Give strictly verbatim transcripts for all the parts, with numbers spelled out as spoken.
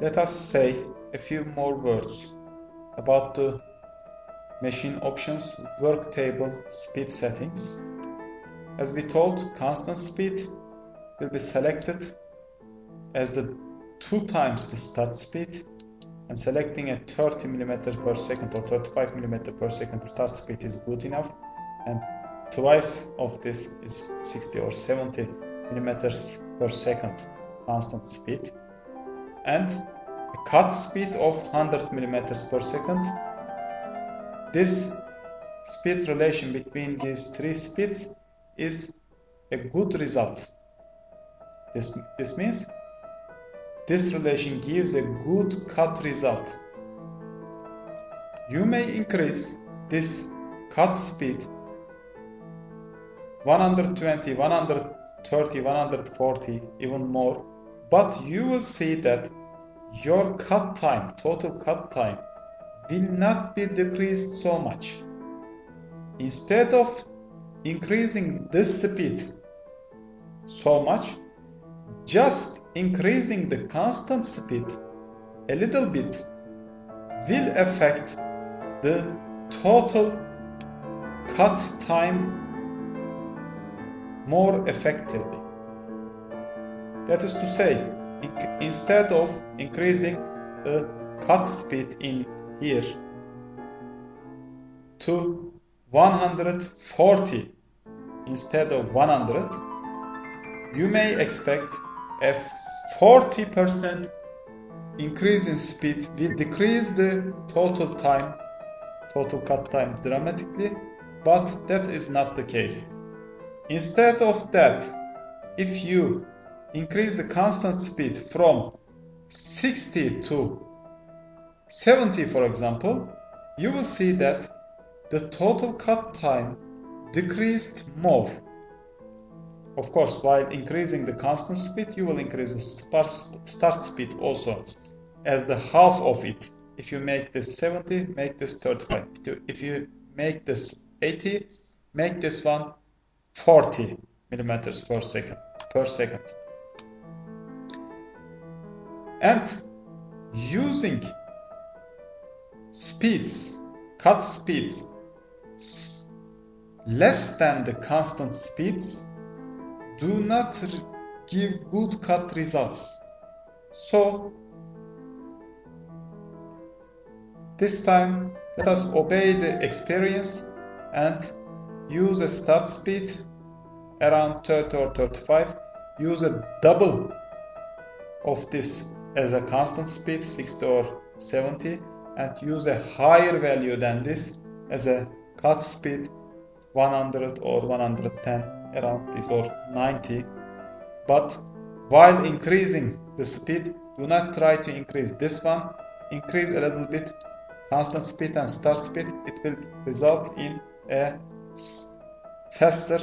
Let us say a few more words about the machine options with work table speed settings. As we told, constant speed will be selected as the two times the start speed, and selecting a thirty millimeters per second or thirty-five millimeters per second start speed is good enough, and twice of this is sixty or seventy millimeters per second constant speed, and a cut speed of one hundred millimeters per second. This speed relation between these three speeds is a good result. This, this means this relation gives a good cut result. You may increase this cut speed one hundred twenty, one hundred thirty, one hundred forty, even more, but you will see that your cut time, total cut time, will not be decreased so much. Instead of increasing this speed so much, just increasing the constant speed a little bit will affect the total cut time more effectively. That is to say, in instead of increasing the cut speed in here to one hundred forty instead of one hundred, you may expect a forty percent increase in speed will decrease the total time, total cut time dramatically, but that is not the case. Instead of that, if you increase the constant speed from sixty to seventy, for example, you will see that the total cut time decreased more. Of course, while increasing the constant speed, you will increase the start speed also as the half of it. If you make this seventy, make this thirty-five. If you make this eighty, make this one forty millimeters per second. And using speeds, cut speeds less than the constant speeds do not give good cut results. So this time let us obey the experience and use a start speed around thirty or thirty-five, use a double of this as a constant speed, sixty or seventy, and use a higher value than this as a cut speed, one hundred or one hundred ten, around this, or ninety. But while increasing the speed, do not try to increase this one. Increase a little bit constant speed and start speed. It will result in a faster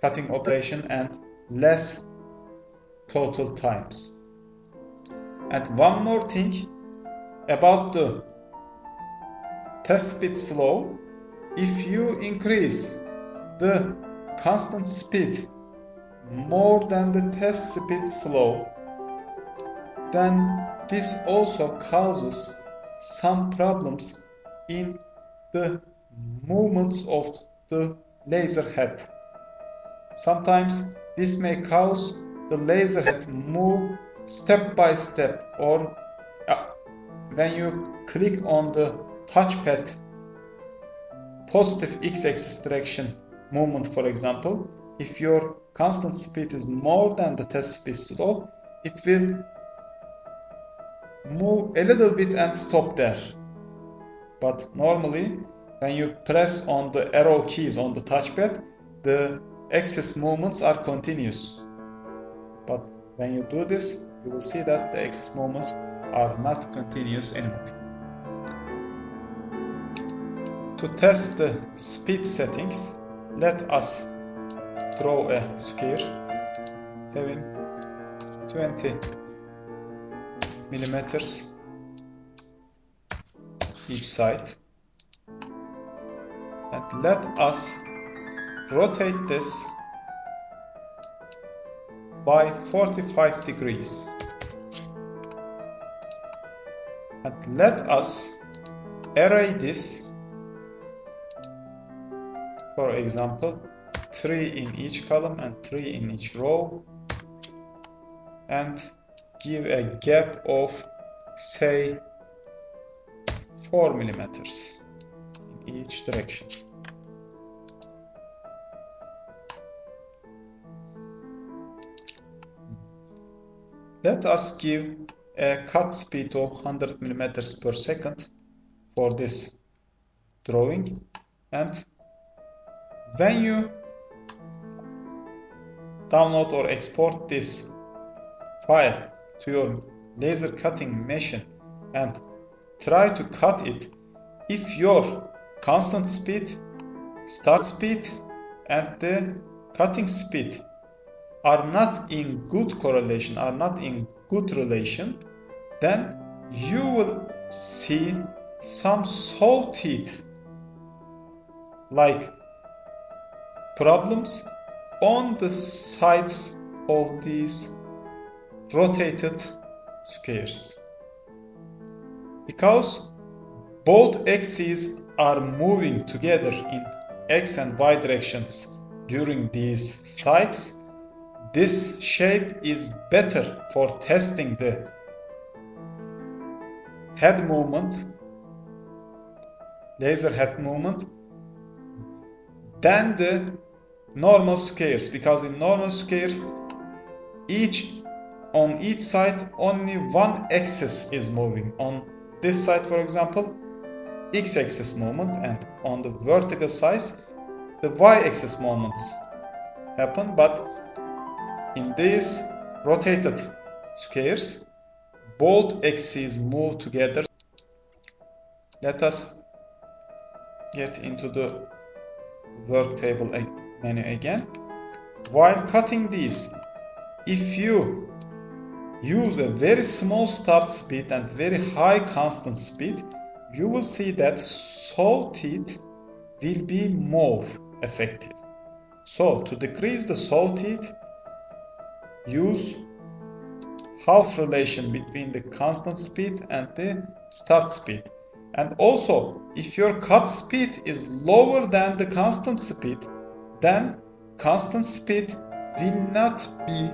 cutting operation and less total times. And one more thing about the test speed slow, if you increase the constant speed more than the test speed slow, then this also causes some problems in the movements of the laser head. Sometimes this may cause the laser head move step by step, or uh, when you click on the touchpad positive x-axis direction movement, for example, if your constant speed is more than the test speed slow, it will move a little bit and stop there. But normally when you press on the arrow keys on the touchpad, the axis movements are continuous. But when you do this, you will see that the axis movements are not continuous anymore. To test the speed settings, let us draw a sphere having twenty millimeters each side, and let us rotate this by forty-five degrees. and let us array this, for example, three in each column and three in each row, and give a gap of say four millimeters in each direction. Let us give a cut speed of one hundred millimeters per second for this drawing, and when you download or export this file to your laser cutting machine and try to cut it, if your constant speed, start speed and the cutting speed are not in good correlation, are not in good relation, then you will see some salted like problems on the sides of these rotated squares, because both axes are moving together in x and y directions during these sides. This shape is better for testing the head movement, laser head movement, than the normal squares, because in normal squares each on each side only one axis is moving. On this side, for example, x-axis movement, and on the vertical sides the y-axis movements happen, but in these rotated squares, both axes move together. Let us get into the work table menu again. While cutting these, if you use a very small start speed and very high constant speed, you will see that salted will be more effective. So, to decrease the salted, use half relation between the constant speed and the start speed. And also, if your cut speed is lower than the constant speed, then constant speed will not be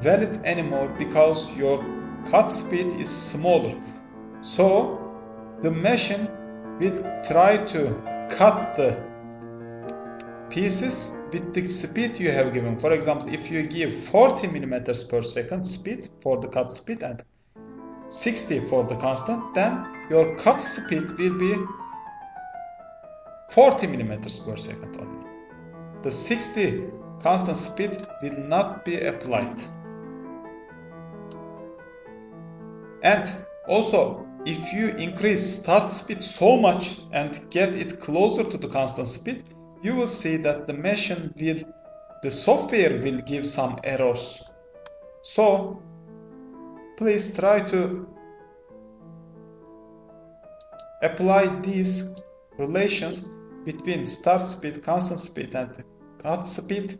valid anymore because your cut speed is smaller. So the machine will try to cut the pieces with the speed you have given. For example, if you give forty millimeters per second speed for the cut speed and sixty for the constant, then your cut speed will be forty millimeters per second only. The sixty constant speed will not be applied. And also, if you increase start speed so much and get it closer to the constant speed, you will see that the machine will, the software will give some errors. So please try to apply these relations between start speed, constant speed and cut speed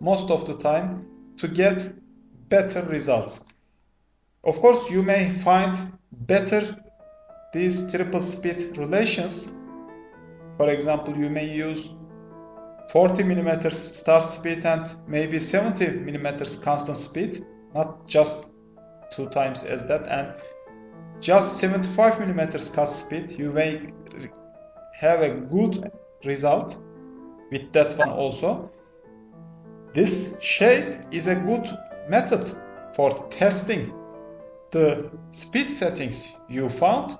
most of the time to get better results. Of course, you may find better these triple speed relations. For example, you may use forty millimeters start speed and maybe seventy millimeters constant speed, not just two times as that, and just seventy-five millimeters cut speed. You may have a good result with that one also. This shape is a good method for testing the speed settings you found.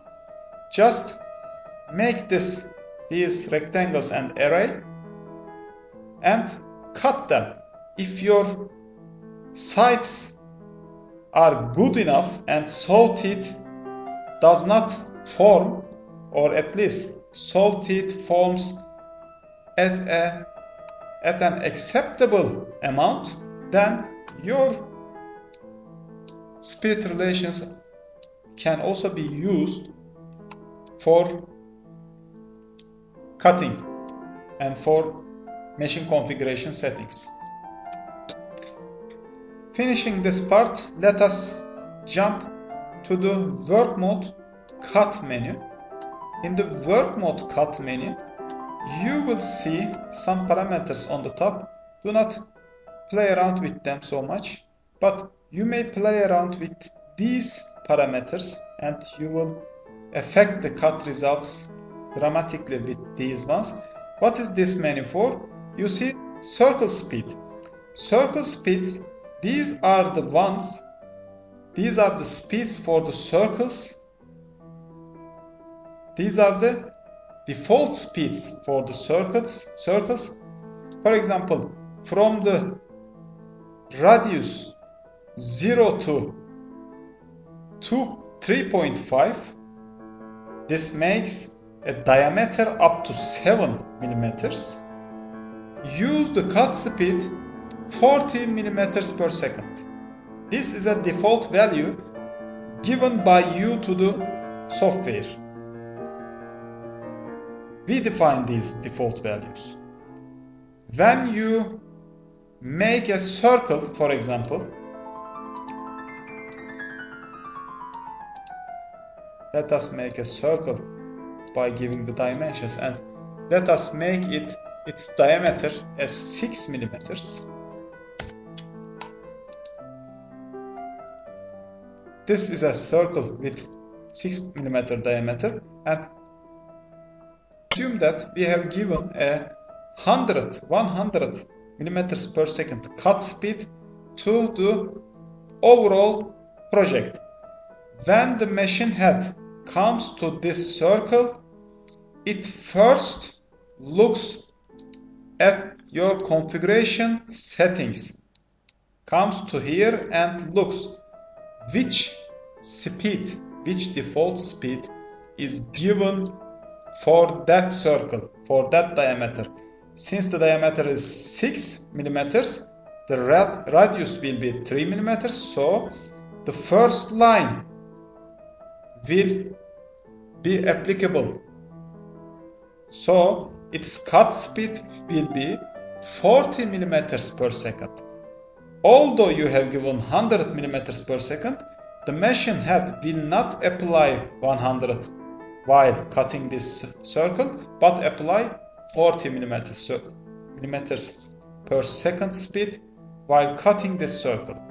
Just make this these rectangles and array and cut them. If your sides are good enough and salted does not form, or at least salted forms at a at an acceptable amount, then your speed relations can also be used for cutting and for machine configuration settings. Finishing this part, let us jump to the work mode cut menu. In the work mode cut menu, you will see some parameters on the top. Do not play around with them so much, but you may play around with these parameters and you will affect the cut results dramatically with these ones. What is this menu for? You see circle speed. Circle speeds, these are the ones, these are the speeds for the circles. These are the default speeds for the circles. Circles. For example, from the radius zero to three point five, this makes a diameter up to seven millimeters. Use the cut speed forty millimeters per second. This is a default value given by you to the software. We define these default values. When you make a circle, for example, let us make a circle by giving the dimensions, and let us make it its diameter as six millimeters. This is a circle with six millimeter diameter, and assume that we have given a one hundred millimeters per second cut speed to the overall project. When the machine head comes to this circle, it first looks at your configuration settings, comes to here and looks which speed, which default speed is given for that circle, for that diameter. Since the diameter is six millimeters, the rad radius will be three millimeters, so the first line will be applicable. So its cut speed will be forty millimeters per second. Although you have given one hundred millimeters per second, the machine head will not apply one hundred while cutting this circle, but apply forty millimeters per second speed while cutting this circle.